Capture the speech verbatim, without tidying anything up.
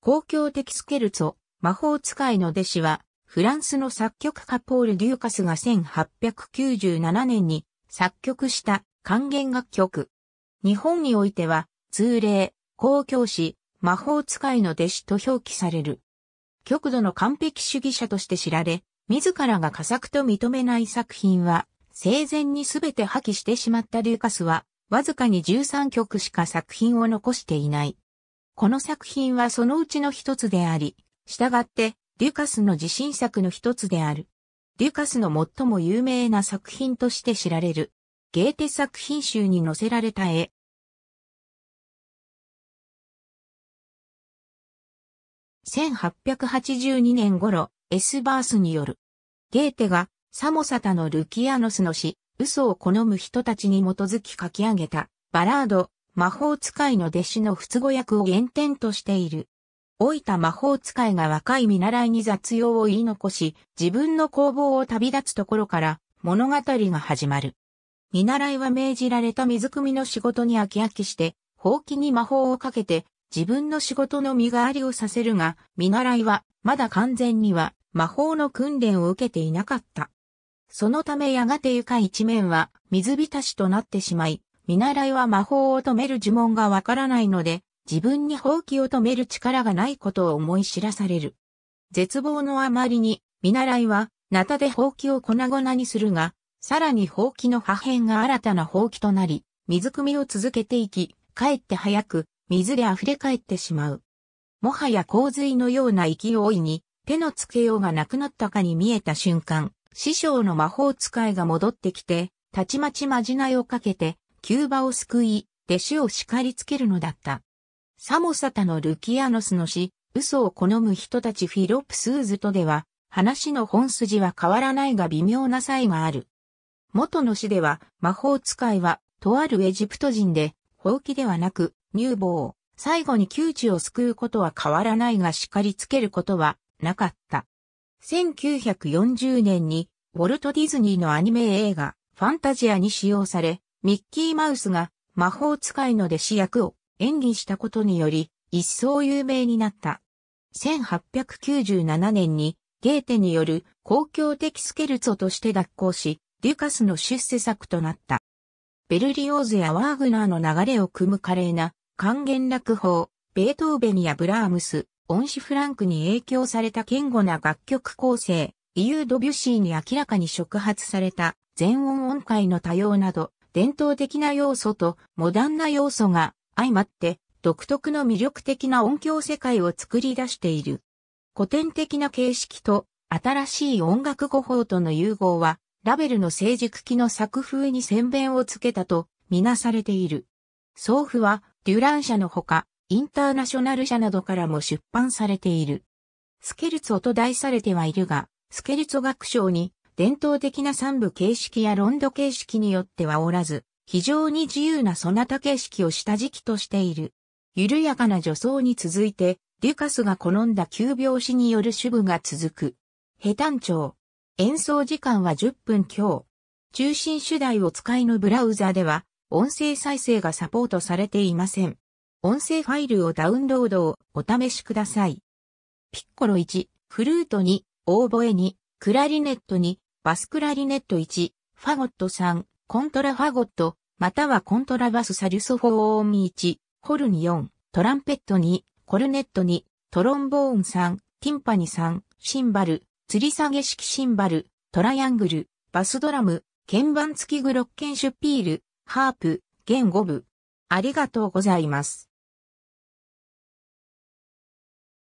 公共的スケルツォ、魔法使いの弟子は、フランスの作曲家ポール・デューカスがせんはっぴゃくきゅうじゅうななねんに作曲した管弦楽曲。日本においては、通例、公共詩、魔法使いの弟子と表記される。極度の完璧主義者として知られ、自らが佳作と認めない作品は、生前に全て破棄してしまったデューカスは、わずかにじゅうさんきょくしか作品を残していない。この作品はそのうちの一つであり、したがって、デューカスの自信作の一つである。デューカスの最も有名な作品として知られる、ゲーテ作品集に載せられた絵。せんはっぴゃくはちじゅうにねん頃、エスバースによる。ゲーテが、サモサタのルキアノスの詩、嘘を好む人たちに基づき書き上げた、バラード、魔法使いの弟子の仏語訳を原点としている。老いた魔法使いが若い見習いに雑用を言い残し、自分の工房を旅立つところから物語が始まる。見習いは命じられた水汲みの仕事に飽き飽きして、ほうきに魔法をかけて自分の仕事の身代わりをさせるが、見習いはまだ完全には魔法の訓練を受けていなかった。そのためやがて床一面は水浸しとなってしまい、見習いは魔法を止める呪文がわからないので、自分にほうきを止める力がないことを思い知らされる。絶望のあまりに、見習いは、ナタでほうきを粉々にするが、さらにほうきの破片が新たなほうきとなり、水汲みを続けていき、かえって早く、水で溢れ返ってしまう。もはや洪水のような勢いに、手のつけようがなくなったかに見えた瞬間、師匠の魔法使いが戻ってきて、たちまちまじないをかけて、急場を救い、弟子を叱りつけるのだった。サモサタのルキアノスの詩、嘘を好む人たちフィロプスーズとでは、話の本筋は変わらないが微妙な差異がある。元の詩では、魔法使いは、とあるエジプト人で、ほうきではなく、乳房、最後に窮地を救うことは変わらないが叱りつけることは、なかった。せんきゅうひゃくよんじゅうねんに、ウォルト・ディズニーのアニメ映画、ファンタジアに使用され、ミッキーマウスが、魔法使いの弟子役を、演技したことにより、一層有名になった。せんはっぴゃくきゅうじゅうななねんに、ゲーテによる公共的スケルツォとして脱稿し、デューカスの出世作となった。ベルリオーズやワーグナーの流れを汲む華麗な、管弦楽法、ベートーベンやブラームス、恩師フランクに影響された堅固な楽曲構成、イユー・ドビュッシーに明らかに触発された、全音音階の多様など、伝統的な要素とモダンな要素が、相まって独特の魅力的な音響世界を作り出している。古典的な形式と新しい音楽語法との融合はラベルの成熟期の作風に先鞭をつけたとみなされている。総譜はデュラン社のほかインターナショナル社などからも出版されている。スケルツォと題されてはいるが、スケルツォ楽章に伝統的な三部形式やロンド形式によってはおらず、非常に自由なソナタ形式を下敷きとしている。緩やかな序奏に続いて、デューカスが好んだ急拍子による手舞が続く。ヘ単調。演奏時間はじゅっぷんきょう。中心主題を使いのブラウザでは、音声再生がサポートされていません。音声ファイルをダウンロードをお試しください。ピッコロいち、フルートに、オーボエに、クラリネットに、バスクラリネットいち、ファゴットさん、コントラファゴット、またはコントラバスサルソフォーンいち、ホルンよん、トランペットに、コルネットに、トロンボーンさん、ティンパニさん、シンバル、吊り下げ式シンバル、トライアングル、バスドラム、鍵盤付きグロッケンシュピール、ハープ、弦ごぶ。ありがとうございます。